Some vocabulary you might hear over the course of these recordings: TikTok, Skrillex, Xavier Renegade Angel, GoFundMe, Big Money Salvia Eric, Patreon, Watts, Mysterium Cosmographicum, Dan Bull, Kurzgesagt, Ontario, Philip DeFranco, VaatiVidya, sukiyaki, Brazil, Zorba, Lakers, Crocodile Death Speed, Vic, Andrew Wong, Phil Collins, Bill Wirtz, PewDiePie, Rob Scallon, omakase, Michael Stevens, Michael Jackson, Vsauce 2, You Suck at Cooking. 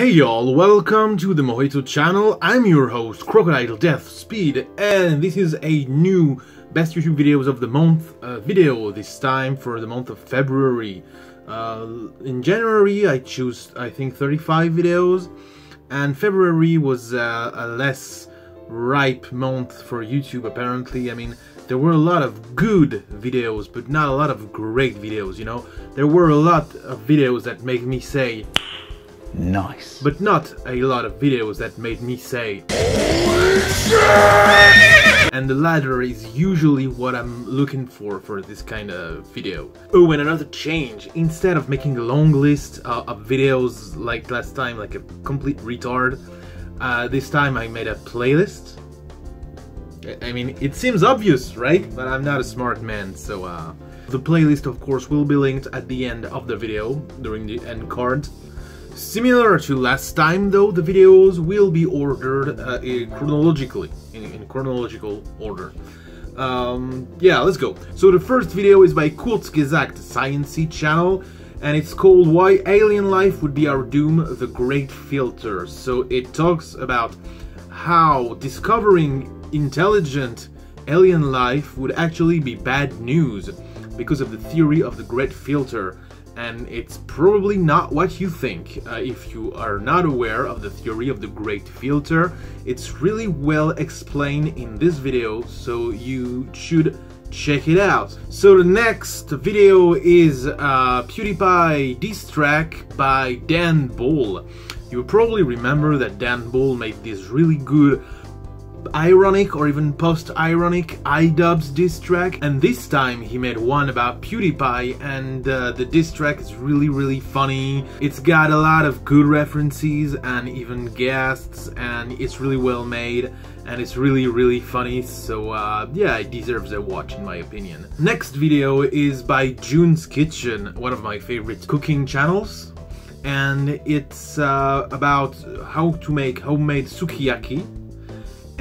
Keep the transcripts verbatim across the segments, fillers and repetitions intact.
Hey y'all, welcome to the Mojito channel. I'm your host, Crocodile Death Speed, and this is a new Best YouTube Videos of the Month uh, video, this time for the month of February. Uh, in January I chose, I think, thirty-five videos, and February was uh, a less ripe month for YouTube apparently. I mean, there were a lot of good videos, but not a lot of great videos, you know? There were a lot of videos that make me say nice, but not a lot of videos that made me say and the latter is usually what I'm looking for for this kind of video. Oh, and another change: instead of making a long list uh, of videos like last time, like a complete retard, uh, this time I made a playlist. I mean, it seems obvious, right? But I'm not a smart man, so uh, the playlist of course will be linked at the end of the video during the end card. Similar to last time though, the videos will be ordered uh, in chronologically, in, in chronological order. Um, yeah, let's go. So the first video is by Kurzgesagt, Sciency channel, and it's called Why Alien Life Would Be Our Doom, The Great Filter. So it talks about how discovering intelligent alien life would actually be bad news because of the theory of the Great Filter. And it's probably not what you think. Uh, if you are not aware of the theory of the Great Filter, it's really well explained in this video, so you should check it out. So the next video is uh, PewDiePie diss track by Dan Bull. You probably remember that Dan Bull made this really good ironic or even post-ironic iDubbbz diss track, and this time he made one about PewDiePie, and uh, the diss track is really really funny. It's got a lot of good references and even guests, and it's really well made, and it's really really funny, so uh, yeah, it deserves a watch in my opinion. Next video is by June's Kitchen, one of my favorite cooking channels, and it's uh, about how to make homemade sukiyaki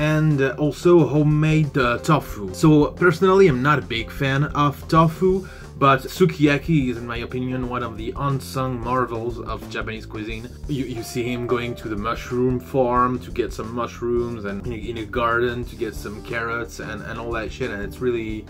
and also homemade uh, tofu. So personally I'm not a big fan of tofu, but sukiyaki is in my opinion one of the unsung marvels of Japanese cuisine. You, you see him going to the mushroom farm to get some mushrooms, and in a, in a garden to get some carrots and, and all that shit, and it's really,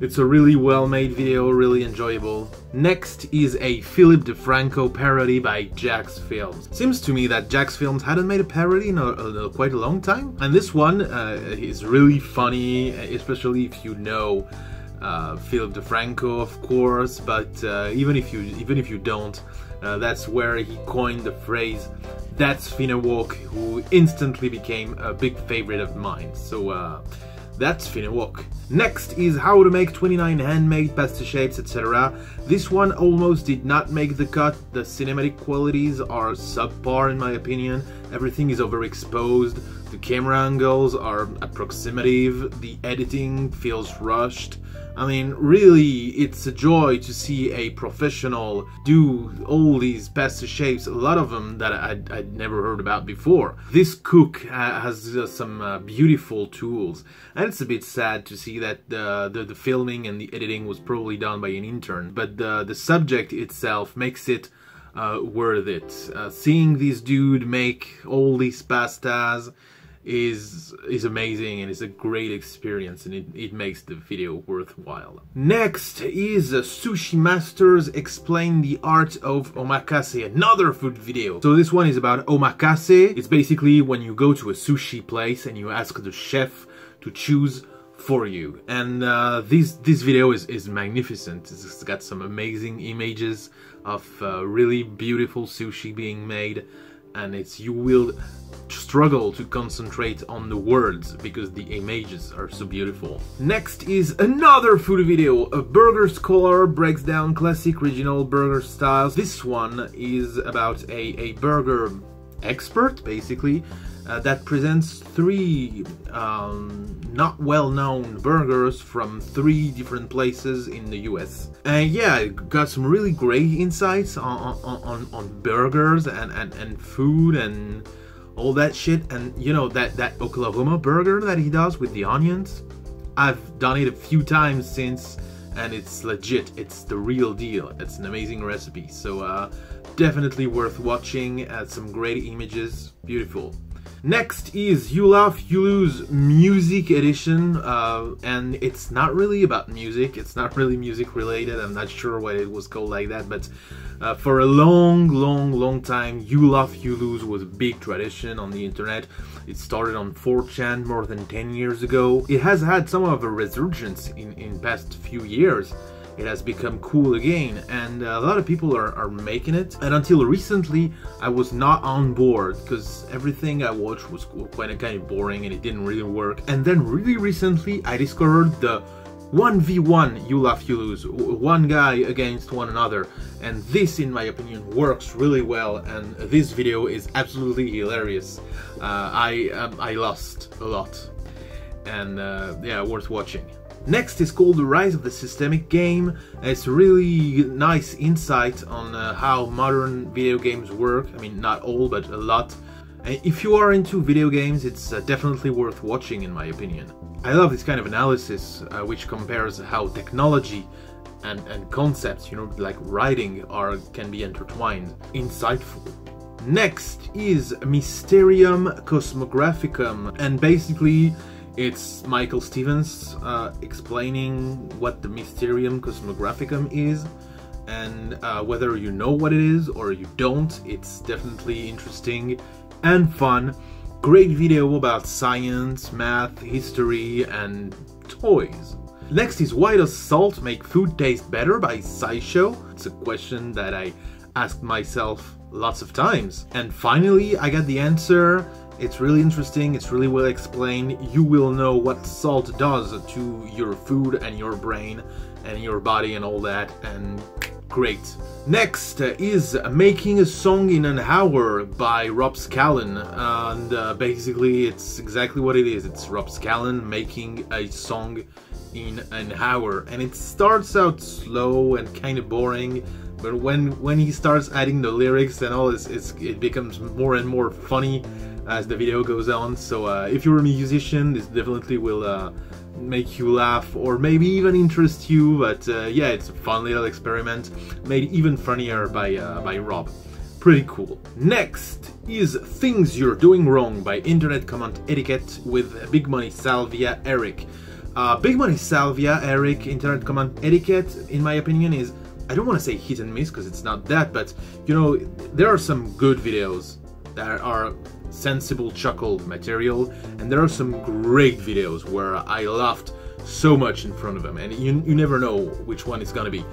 it's a really well-made video, really enjoyable. Next is a Philip DeFranco parody by Jax Films. Seems to me that Jax Films hadn't made a parody in a, a, quite a long time, and this one uh, is really funny, especially if you know uh, Philip DeFranco, of course. But uh, even if you even if you don't, uh, that's where he coined the phrase "That's Finna Walk," who instantly became a big favorite of mine. So. Uh, That's Finna Walk. Next is how to make twenty-nine handmade pasta shapes, et cetera. This one almost did not make the cut. The cinematic qualities are subpar in my opinion. Everything is overexposed. The camera angles are approximative. The editing feels rushed. I mean, really, it's a joy to see a professional do all these pasta shapes, a lot of them that I'd, I'd never heard about before. This cook uh, has uh, some uh, beautiful tools, and it's a bit sad to see that uh, the, the filming and the editing was probably done by an intern, but the, the subject itself makes it uh, worth it. Uh, seeing this dude make all these pastas is is amazing, and it's a great experience, and it, it makes the video worthwhile. Next is Sushi Masters Explain the Art of Omakase, another food video. So this one is about omakase. It's basically when you go to a sushi place and you ask the chef to choose for you, and uh, this this video is, is magnificent. It's got some amazing images of uh, really beautiful sushi being made, and it's, you will struggle to concentrate on the words because the images are so beautiful. Next is another food video. A burger scholar breaks down classic regional burger styles. This one is about a, a burger expert, basically, uh, that presents three um, not well-known burgers from three different places in the U S. And yeah, got some really great insights on, on, on, on burgers and, and, and food and all that shit. And you know, that, that Oklahoma burger that he does with the onions? I've done it a few times since, and it's legit, it's the real deal. It's an amazing recipe, so uh, definitely worth watching. Uh, some great images, beautiful. Next is You Laugh, You Lose Music Edition, uh, and it's not really about music, it's not really music related, I'm not sure why it was called like that, but uh, for a long, long, long time, You Laugh, You Lose was a big tradition on the internet. It started on four chan more than ten years ago. It has had some of a resurgence in, in past few years. It has become cool again, and a lot of people are, are making it. And until recently, I was not on board, because everything I watched was quite kind of boring and it didn't really work. And then really recently, I discovered the one v one You Laugh, You Lose, one guy against one another. And this, in my opinion, works really well, and this video is absolutely hilarious. Uh, I, um, I lost a lot, and uh, yeah, worth watching. Next is called The Rise of the Systemic Game. It's really nice insight on uh, how modern video games work. I mean, not all, but a lot. And if you are into video games, it's uh, definitely worth watching, in my opinion. I love this kind of analysis, uh, which compares how technology and, and concepts, you know, like writing, are can be intertwined. Insightful. Next is Mysterium Cosmographicum, and basically, it's Michael Stevens uh, explaining what the Mysterium Cosmographicum is, and uh, whether you know what it is or you don't, it's definitely interesting and fun. Great video about science, math, history, and toys. Next is Why Does Salt Make Food Taste Better by SciShow. It's a question that I asked myself lots of times. And finally, I got the answer. It's really interesting, it's really well explained. You will know what salt does to your food and your brain and your body and all that, and great. Next is Making a Song in an Hour by Rob Scallon, and uh, basically it's exactly what it is. It's Rob Scallon making a song in an hour, and it starts out slow and kind of boring, but when, when he starts adding the lyrics and all, it's, it's, it becomes more and more funny as the video goes on. So uh, if you're a musician, this definitely will uh, make you laugh, or maybe even interest you, but uh, yeah, it's a fun little experiment, made even funnier by, uh, by Rob. Pretty cool. Next is Things You're Doing Wrong by Internet Comment Etiquette with Big Money Salvia Eric. Uh, Big Money Salvia Eric, Internet Comment Etiquette, in my opinion, is, I don't want to say hit and miss, because it's not that, but you know, there are some good videos that are sensible chuckle material, and there are some great videos where I laughed so much in front of them, and you, you never know which one it's gonna be.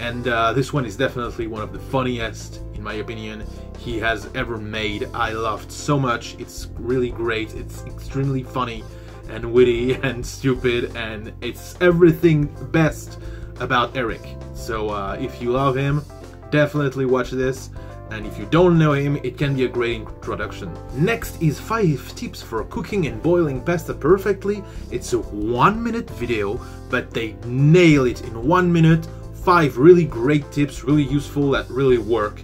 And uh, this one is definitely one of the funniest, in my opinion, he has ever made. I laughed so much, it's really great, it's extremely funny and witty and stupid, and it's everything best about Eric. So uh, if you love him, definitely watch this. And if you don't know him, it can be a great introduction. Next is five Tips for Cooking and Boiling Pasta Perfectly. It's a one minute video, but they nail it in one minute. Five really great tips, really useful, that really work.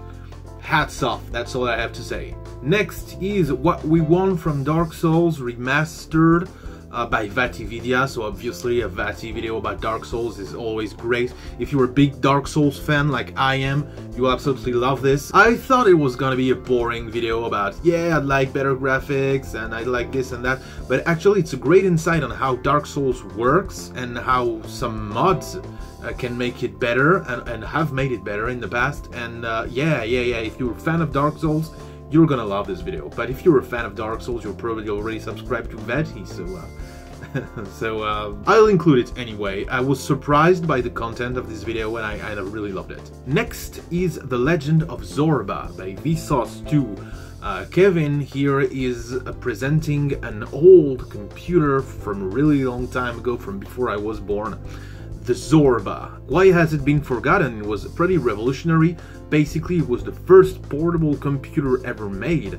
Hats off, that's all I have to say. Next is What We Want from Dark Souls Remastered Uh, by VaatiVidya. So obviously a Vati video about Dark Souls is always great. If you're a big Dark Souls fan like I am, you'll absolutely love this. I thought it was gonna be a boring video about, yeah, I'd like better graphics and I like this and that, but actually it's a great insight on how Dark Souls works and how some mods Uh, can make it better and, and have made it better in the past. And uh, yeah, yeah, yeah, if you're a fan of Dark Souls, you're gonna love this video. But if you're a fan of Dark Souls, you're probably already subscribed to Vati, so uh, so uh, I'll include it anyway. I was surprised by the content of this video, and I, I really loved it. Next is The Legend of Zorba by Vsauce two. Uh, Kevin here is uh, presenting an old computer from a really long time ago, from before I was born. The Zorba. Why has it been forgotten? It was pretty revolutionary. Basically, it was the first portable computer ever made.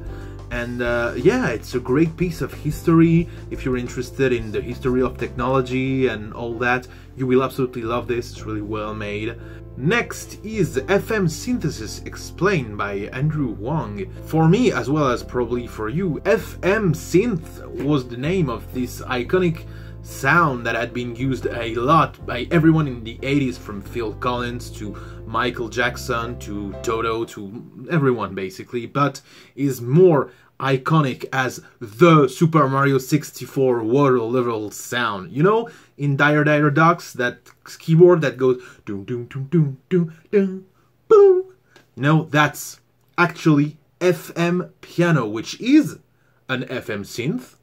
And uh, yeah, it's a great piece of history. If you're interested in the history of technology and all that, you will absolutely love this. It's really well made. Next is F M Synthesis Explained by Andrew Wong. For me, as well as probably for you, F M Synth was the name of this iconic sound that had been used a lot by everyone in the eighties, from Phil Collins to Michael Jackson to Toto to everyone basically, but is more iconic as the Super Mario sixty-four water level sound. You know, in Dire Dire Docks, that keyboard that goes doom doom doom doom doom doom boom. You know, that's actually F M piano, which is an F M synth,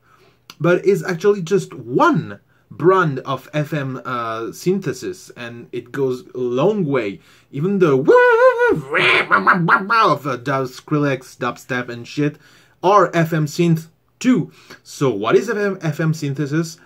but is actually just one brand of F M uh, synthesis, and it goes a long way. Even the of uh, Skrillex, dubstep and shit are F M synth too. So what is F M, F M synthesis?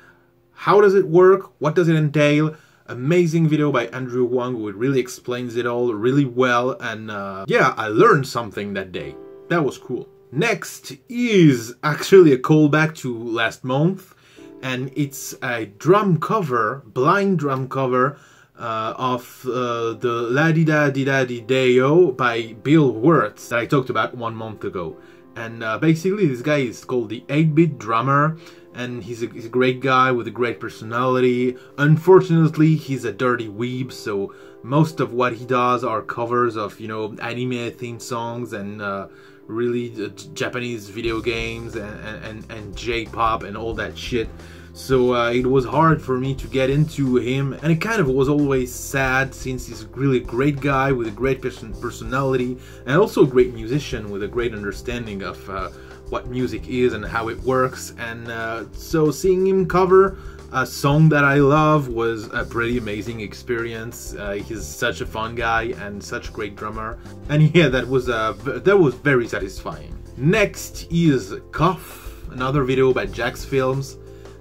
How does it work? What does it entail? Amazing video by Andrew Wong, who really explains it all really well, and uh, yeah, I learned something that day. That was cool. Next is actually a callback to last month, and it's a drum cover, blind drum cover, uh, of uh, the La Di Da Di Da Di Deo by Bill Wirtz that I talked about one month ago. And uh, basically this guy is called the eight bit drummer, and he's a, he's a great guy with a great personality. Unfortunately, he's a dirty weeb, so most of what he does are covers of, you know, anime theme songs and uh, really uh, Japanese video games and, and, and J-pop and all that shit. So uh, it was hard for me to get into him, and it kind of was always sad, since he's a really great guy with a great person personality and also a great musician with a great understanding of uh, what music is and how it works. And uh, so seeing him cover a song that I love was a pretty amazing experience. Uh, he's such a fun guy and such a great drummer, and yeah, that was uh, that was very satisfying. Next is Cough, another video by Jax Films.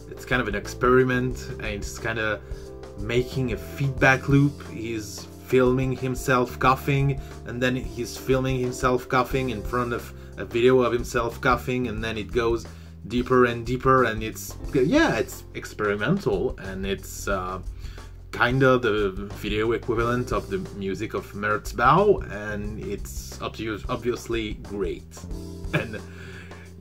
It's kind of an experiment, and it's kind of making a feedback loop. He's filming himself coughing, and then he's filming himself coughing in front of a video of himself coughing, and then it goes deeper and deeper, and it's, yeah, it's experimental, and it's uh, kind of the video equivalent of the music of Mertzbau, and it's obviously great. And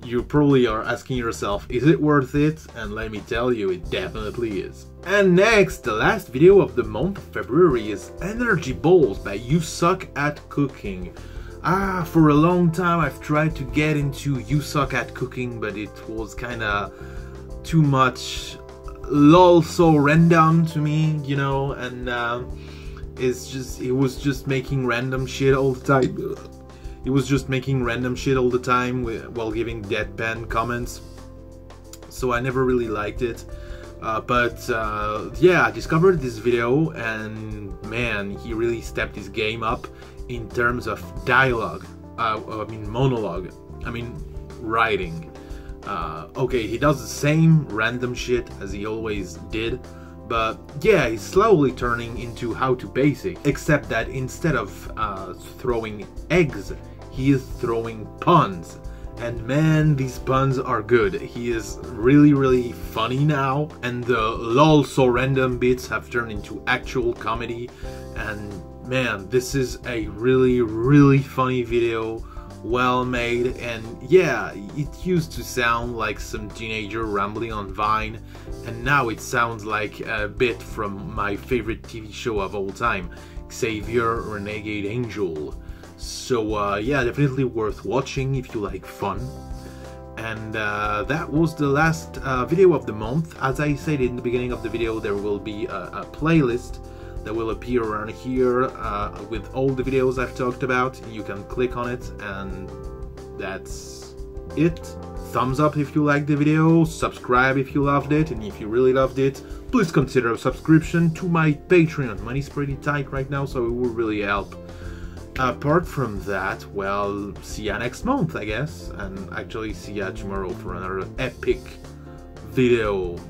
you probably are asking yourself, is it worth it? And let me tell you, it definitely is. And next, the last video of the month of February is Energy Balls by You Suck at Cooking. Ah, for a long time I've tried to get into You Suck at Cooking, but it was kinda too much lol so random to me, you know, and uh, it's just, it was just making random shit all the time. It was just making random shit all the time while giving deadpan comments, so I never really liked it. Uh, but uh, yeah, I discovered this video, and man, he really stepped his game up in terms of dialogue, uh, I mean monologue, I mean writing. Uh, okay, he does the same random shit as he always did, but yeah, he's slowly turning into How to Basic, except that instead of uh, throwing eggs, he is throwing puns. And man, these puns are good. He is really, really funny now, and the lol so random bits have turned into actual comedy. And man, this is a really, really funny video, well made, and yeah, it used to sound like some teenager rambling on Vine, and now it sounds like a bit from my favorite T V show of all time, Xavier Renegade Angel. So uh, yeah, definitely worth watching if you like fun. And uh, that was the last uh, video of the month. As I said in the beginning of the video, there will be a, a playlist that will appear around here uh, with all the videos I've talked about. You can click on it, and that's it. Thumbs up if you liked the video, subscribe if you loved it, and if you really loved it, please consider a subscription to my Patreon. Money's pretty tight right now, so it will really help. Apart from that, well, see ya next month, I guess, and actually see ya tomorrow for another epic video.